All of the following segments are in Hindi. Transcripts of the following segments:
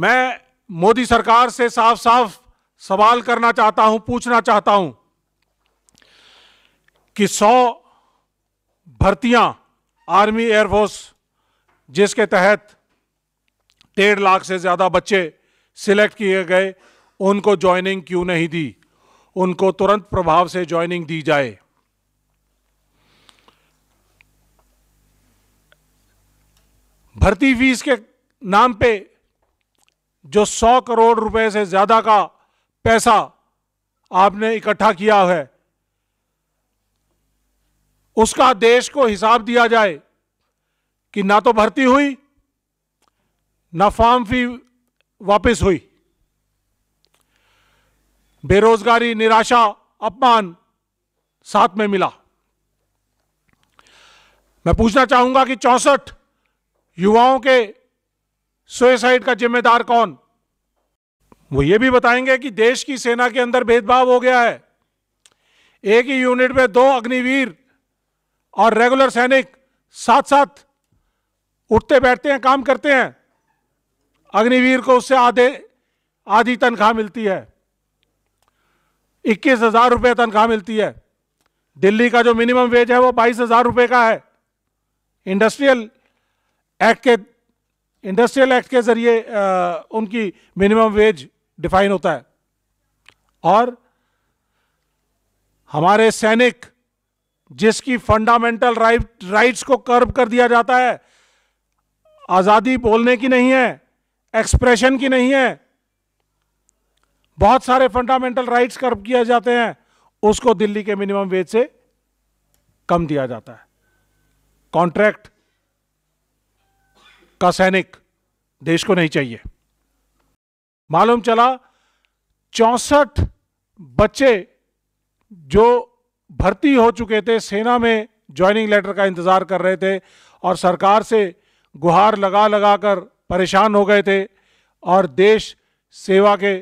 मैं मोदी सरकार से साफ साफ सवाल करना चाहता हूं, पूछना चाहता हूं कि 100 भर्तियां आर्मी एयरफोर्स जिसके तहत 1.5 लाख से ज़्यादा बच्चे सिलेक्ट किए गए, उनको ज्वाइनिंग क्यों नहीं दी? उनको तुरंत प्रभाव से ज्वाइनिंग दी जाए। भर्ती फीस के नाम पे जो 100 करोड़ रुपए से ज़्यादा का पैसा आपने इकट्ठा किया है, उसका देश को हिसाब दिया जाए कि ना तो भर्ती हुई, ना फॉर्म फी वापस हुई। बेरोजगारी, निराशा, अपमान साथ में मिला। मैं पूछना चाहूंगा कि 64 युवाओं के सुसाइड का जिम्मेदार कौन? वो ये भी बताएंगे कि देश की सेना के अंदर भेदभाव हो गया है। एक ही यूनिट में 2 अग्निवीर और रेगुलर सैनिक साथ साथ उठते बैठते हैं, काम करते हैं। अग्निवीर को उससे आधी तनख्वाह मिलती है, 21,000 रुपये तनख्वाह मिलती है। दिल्ली का जो मिनिमम वेज है वो 22,000 रुपये का है। इंडस्ट्रियल एक्ट के जरिए उनकी मिनिमम वेज डिफाइन होता है। और हमारे सैनिक जिसकी फंडामेंटल राइट्स को कर्ब कर दिया जाता है, आज़ादी बोलने की नहीं है, एक्सप्रेशन की नहीं है, बहुत सारे फंडामेंटल राइट्स कर्ब किए जाते हैं, उसको दिल्ली के मिनिमम वेज से कम दिया जाता है। कॉन्ट्रैक्ट का सैनिक देश को नहीं चाहिए। मालूम चला 64 बच्चे जो भर्ती हो चुके थे, सेना में ज्वाइनिंग लेटर का इंतज़ार कर रहे थे और सरकार से गुहार लगा लगा कर परेशान हो गए थे और देश सेवा के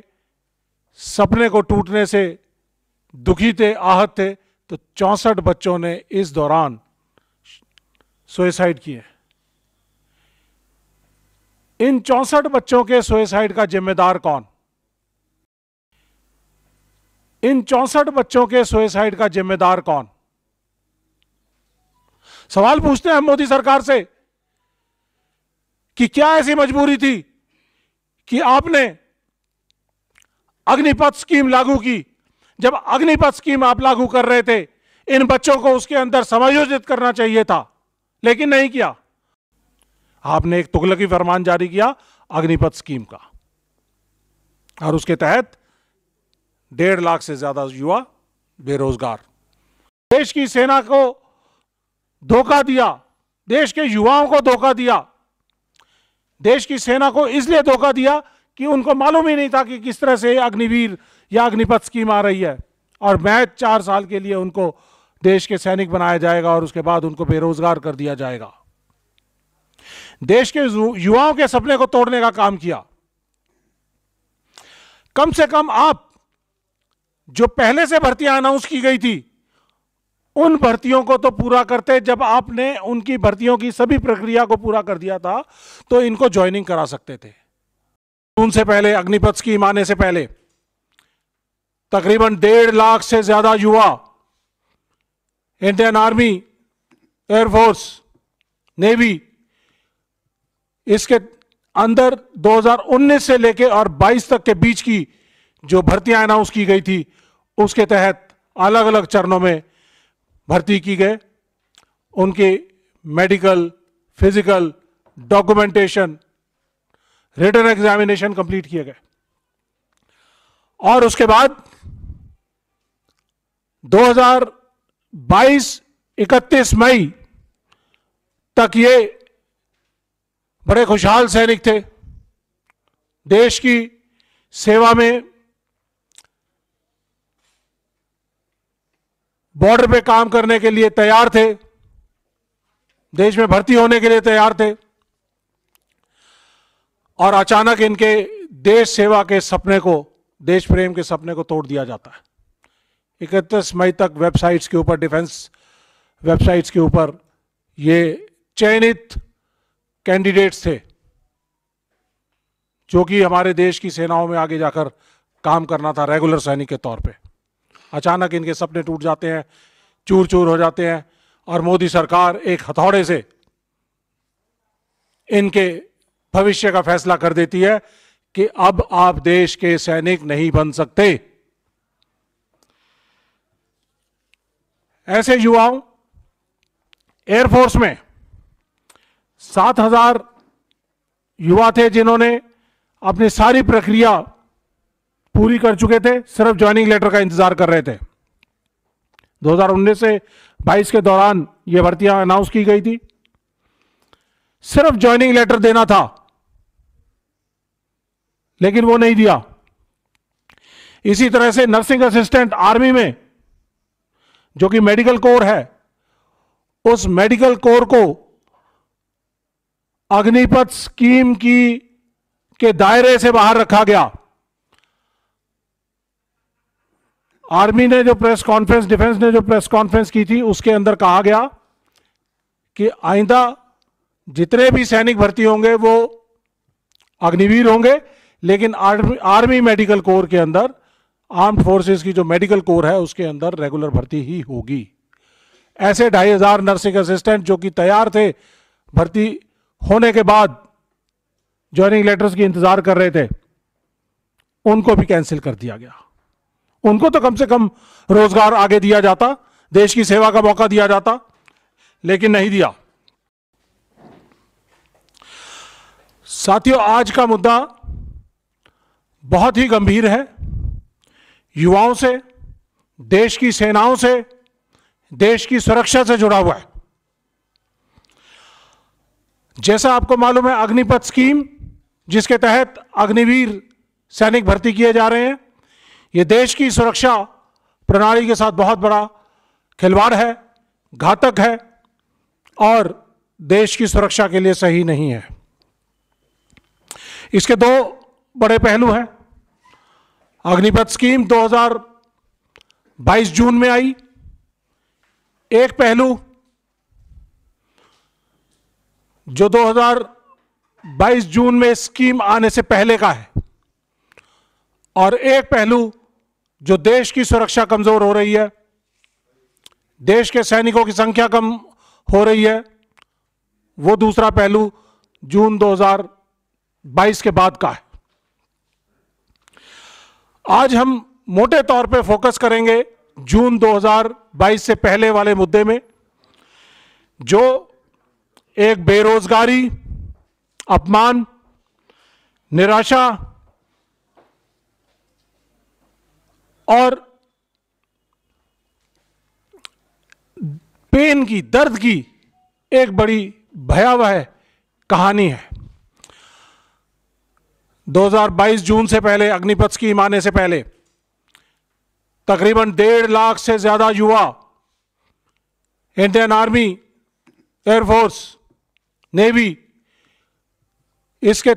सपने को टूटने से दुखी थे, आहत थे। तो 64 बच्चों ने इस दौरान सुसाइड किए। इन 64 बच्चों के सुसाइड का जिम्मेदार कौन? इन 64 बच्चों के सुसाइड का जिम्मेदार कौन? सवाल पूछते हैं मोदी सरकार से कि क्या ऐसी मजबूरी थी कि आपने अग्निपथ स्कीम लागू की? जब अग्निपथ स्कीम आप लागू कर रहे थे, इन बच्चों को उसके अंदर समायोजित करना चाहिए था, लेकिन नहीं किया। आपने एक तुगलकी फरमान जारी किया अग्निपथ स्कीम का, और उसके तहत 1.5 लाख से ज्यादा युवा बेरोजगार। देश की सेना को धोखा दिया, देश के युवाओं को धोखा दिया। देश की सेना को इसलिए धोखा दिया कि उनको मालूम ही नहीं था कि किस तरह से अग्निवीर या अग्निपथ स्कीम आ रही है, और महज 4 साल के लिए उनको देश के सैनिक बनाया जाएगा और उसके बाद उनको बेरोजगार कर दिया जाएगा। देश के युवाओं के सपने को तोड़ने का काम किया। कम से कम आप जो पहले से भर्तियां अनाउंस की गई थी, उन भर्तियों को तो पूरा करते। जब आपने उनकी भर्तियों की सभी प्रक्रिया को पूरा कर दिया था, तो इनको ज्वाइनिंग करा सकते थे। उनसे पहले, अग्निपथ स्कीम आने से पहले, तकरीबन 1.5 लाख से ज्यादा युवा इंडियन आर्मी, एयरफोर्स, नेवी, इसके अंदर 2019 से लेकर और 22 तक के बीच की जो भर्तियां अनाउंस की गई थी, उसके तहत अलग अलग चरणों में भर्ती की गए। उनके medical, physical, documentation, written examination complete किए गए, और उसके बाद 2022-31 मई तक ये बड़े खुशहाल सैनिक थे। देश की सेवा में बॉर्डर पे काम करने के लिए तैयार थे, देश में भर्ती होने के लिए तैयार थे, और अचानक इनके देश सेवा के सपने को, देश प्रेम के सपने को तोड़ दिया जाता है। 31 मई तक वेबसाइट्स के ऊपर, डिफेंस वेबसाइट्स के ऊपर ये चयनित कैंडिडेट्स थे जो कि हमारे देश की सेनाओं में आगे जाकर काम करना था रेगुलर सैनिक के तौर पे। अचानक इनके सपने टूट जाते हैं, चूर चूर हो जाते हैं और मोदी सरकार एक हथौड़े से इनके भविष्य का फैसला कर देती है कि अब आप देश के सैनिक नहीं बन सकते। ऐसे युवाओं एयरफोर्स में 7,000 युवा थे जिन्होंने अपनी सारी प्रक्रिया पूरी कर चुके थे, सिर्फ ज्वाइनिंग लेटर का इंतजार कर रहे थे। 2019 से 22 के दौरान ये भर्तियां अनाउंस की गई थी, सिर्फ ज्वाइनिंग लेटर देना था, लेकिन वो नहीं दिया। इसी तरह से नर्सिंग असिस्टेंट आर्मी में जो कि मेडिकल कोर है, उस मेडिकल कोर को अग्निपथ स्कीम के दायरे से बाहर रखा गया। आर्मी ने जो प्रेस कॉन्फ्रेंस, डिफेंस ने जो प्रेस कॉन्फ्रेंस की थी, उसके अंदर कहा गया कि आइंदा जितने भी सैनिक भर्ती होंगे वो अग्निवीर होंगे, लेकिन आर्मी मेडिकल कोर के अंदर, आर्म्ड फोर्सेस की जो मेडिकल कोर है उसके अंदर रेगुलर भर्ती ही होगी। ऐसे 2,500 नर्सिंग असिस्टेंट जो कि तैयार थे, भर्ती होने के बाद ज्वाइनिंग लेटर्स की इंतजार कर रहे थे, उनको भी कैंसिल कर दिया गया। उनको तो कम से कम रोजगार आगे दिया जाता, देश की सेवा का मौका दिया जाता, लेकिन नहीं दिया। साथियों, आज का मुद्दा बहुत ही गंभीर है। युवाओं से, देश की सेनाओं से, देश की सुरक्षा से जुड़ा हुआ है। जैसा आपको मालूम है, अग्निपथ स्कीम जिसके तहत अग्निवीर सैनिक भर्ती किए जा रहे हैं, ये देश की सुरक्षा प्रणाली के साथ बहुत बड़ा खिलवाड़ है, घातक है और देश की सुरक्षा के लिए सही नहीं है। इसके दो बड़े पहलू हैं। अग्निपथ स्कीम 2022 जून में आई। एक पहलू जो 2022 जून में स्कीम आने से पहले का है, और एक पहलू जो देश की सुरक्षा कमजोर हो रही है, देश के सैनिकों की संख्या कम हो रही है, वो दूसरा पहलू जून 2022 के बाद का है। आज हम मोटे तौर पे फोकस करेंगे जून 2022 से पहले वाले मुद्दे में, जो एक बेरोजगारी, अपमान, निराशा और पेन की, दर्द की एक बड़ी भयावह कहानी है। 2022 जून से पहले, अग्निपथ स्कीम आने से पहले, तकरीबन 1.5 लाख से ज्यादा युवा इंडियन आर्मी, एयरफोर्स, नेवी, इसके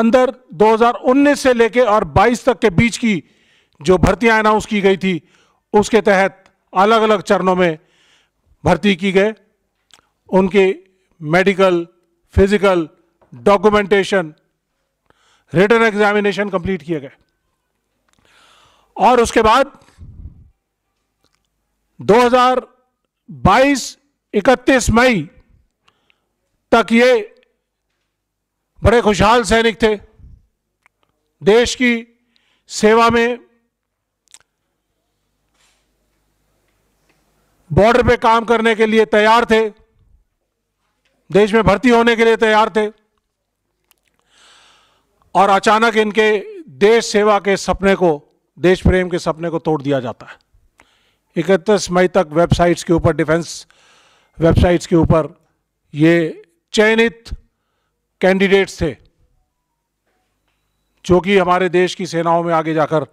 अंदर 2019 से लेके और 22 तक के बीच की जो भर्तियां अनाउंस की गई थी, उसके तहत अलग अलग चरणों में भर्ती की गए। उनके medical, physical, documentation, written examination complete किए गए और उसके बाद 2022-31 मई तक ये बड़े खुशहाल सैनिक थे, देश की सेवा में, बॉर्डर पे काम करने के लिए तैयार थे, देश में भर्ती होने के लिए तैयार थे, और अचानक इनके देश सेवा के सपने को, देश प्रेम के सपने को तोड़ दिया जाता है। 31 मई तक वेबसाइट्स के ऊपर, डिफेंस वेबसाइट्स के ऊपर ये चयनित कैंडिडेट्स थे जो कि हमारे देश की सेनाओं में आगे जाकर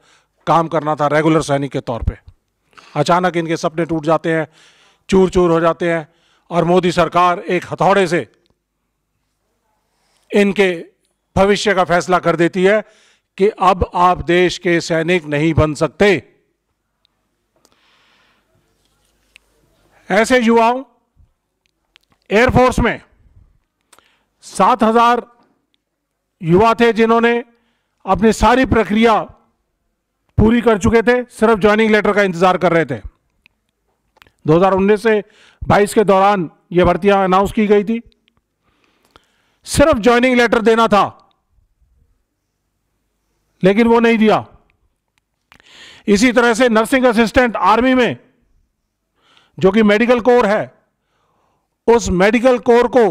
काम करना था रेगुलर सैनिक के तौर पे। अचानक इनके सपने टूट जाते हैं, चूर चूर हो जाते हैं और मोदी सरकार एक हथौड़े से इनके भविष्य का फैसला कर देती है कि अब आप देश के सैनिक नहीं बन सकते। ऐसे युवाओं एयरफोर्स में 7,000 युवा थे जिन्होंने अपनी सारी प्रक्रिया पूरी कर चुके थे, सिर्फ ज्वाइनिंग लेटर का इंतजार कर रहे थे। 2019 से 22 के दौरान ये भर्तियां अनाउंस की गई थी। सिर्फ ज्वाइनिंग लेटर देना था, लेकिन वो नहीं दिया। इसी तरह से नर्सिंग असिस्टेंट आर्मी में, जो कि मेडिकल कोर है, उस मेडिकल कोर को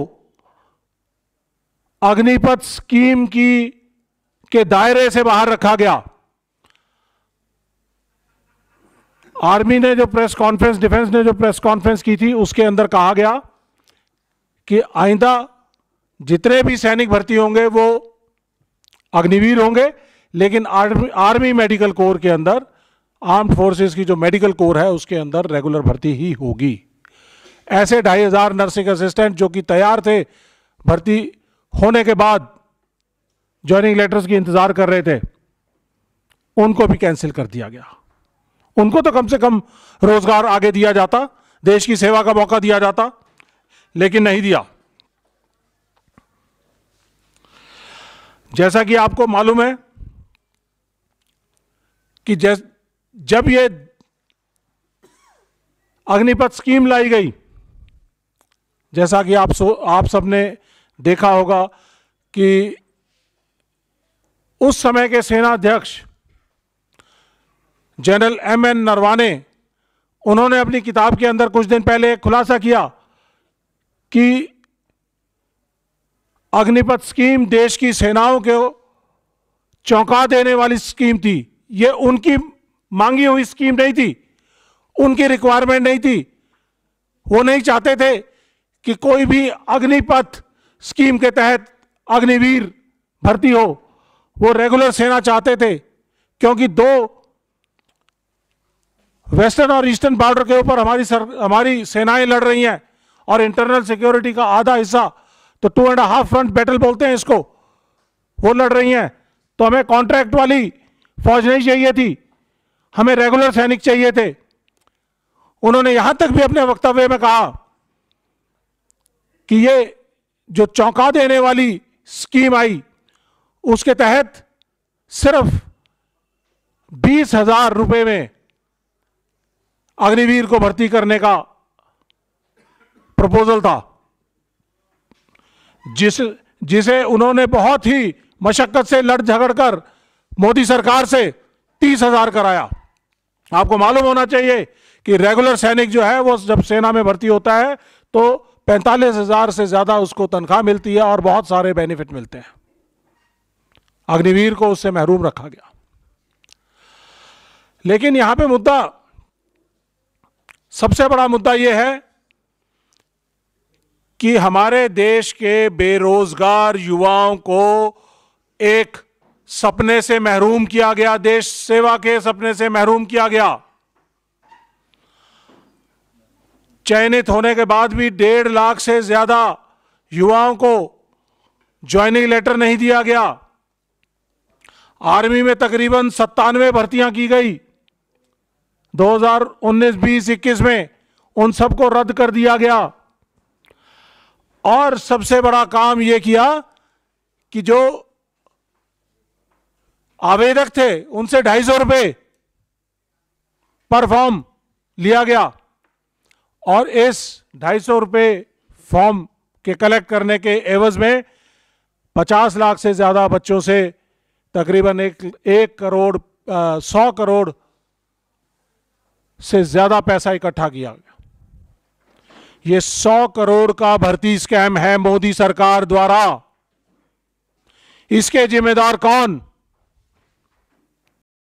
अग्निपथ स्कीम के दायरे से बाहर रखा गया। आर्मी ने जो प्रेस कॉन्फ्रेंस, डिफेंस ने जो प्रेस कॉन्फ्रेंस की थी, उसके अंदर कहा गया कि आइंदा जितने भी सैनिक भर्ती होंगे वो अग्निवीर होंगे, लेकिन आर्मी मेडिकल कोर के अंदर, आर्म्ड फोर्सेस की जो मेडिकल कोर है उसके अंदर रेगुलर भर्ती ही होगी। ऐसे 2500 नर्सिंग असिस्टेंट जो कि तैयार थे, भर्ती होने के बाद ज्वाइनिंग लेटर्स की इंतज़ार कर रहे थे, उनको भी कैंसिल कर दिया गया। उनको तो कम से कम रोजगार आगे दिया जाता, देश की सेवा का मौका दिया जाता, लेकिन नहीं दिया। जैसा कि आपको मालूम है कि जब ये अग्निपथ स्कीम लाई गई, जैसा कि आप सबने देखा होगा कि उस समय के सेनाध्यक्ष जनरल MN नरवाने, उन्होंने अपनी किताब के अंदर कुछ दिन पहले खुलासा किया कि अग्निपथ स्कीम देश की सेनाओं को चौंका देने वाली स्कीम थी। ये उनकी मांगी हुई स्कीम नहीं थी, उनकी रिक्वायरमेंट नहीं थी। वो नहीं चाहते थे कि कोई भी अग्निपथ स्कीम के तहत अग्निवीर भर्ती हो। वो रेगुलर सेना चाहते थे, क्योंकि दो वेस्टर्न और ईस्टर्न बॉर्डर के ऊपर हमारी सेनाएं लड़ रही हैं, और इंटरनल सिक्योरिटी का आधा हिस्सा, तो 2.5 फ्रंट बैटल बोलते हैं इसको, वो लड़ रही हैं। तो हमें कॉन्ट्रैक्ट वाली फौज नहीं चाहिए थी, हमें रेगुलर सैनिक चाहिए थे। उन्होंने यहां तक भी अपने वक्तव्य में कहा कि ये जो चौंका देने वाली स्कीम आई, उसके तहत सिर्फ 20,000 रुपये में अग्निवीर को भर्ती करने का प्रपोजल था, जिसे उन्होंने बहुत ही मशक्कत से लड़ झगड़ कर मोदी सरकार से 30,000 कराया। आपको मालूम होना चाहिए कि रेगुलर सैनिक जो है वो जब सेना में भर्ती होता है तो 45,000 से ज़्यादा उसको तनख्वाह मिलती है और बहुत सारे बेनिफिट मिलते हैं। अग्निवीर को उससे महरूम रखा गया। लेकिन यहाँ पे मुद्दा, सबसे बड़ा मुद्दा ये है कि हमारे देश के बेरोजगार युवाओं को एक सपने से महरूम किया गया, देश सेवा के सपने से महरूम किया गया। चयनित होने के बाद भी 1.5 लाख से ज्यादा युवाओं को ज्वाइनिंग लेटर नहीं दिया गया। आर्मी में तकरीबन 97 भर्तियां की गई 2019, 20, 21 में, उन सबको रद्द कर दिया गया। और सबसे बड़ा काम ये किया कि जो आवेदक थे उनसे 250 रुपये पर फॉर्म लिया गया, और इस 250 रुपये फॉर्म के कलेक्ट करने के एवज में 50 लाख से ज़्यादा बच्चों से तकरीबन 1 करोड़ 100 करोड़ से ज़्यादा पैसा इकट्ठा किया गया। ये 100 करोड़ का भर्ती स्कैम है मोदी सरकार द्वारा। इसके जिम्मेदार कौन?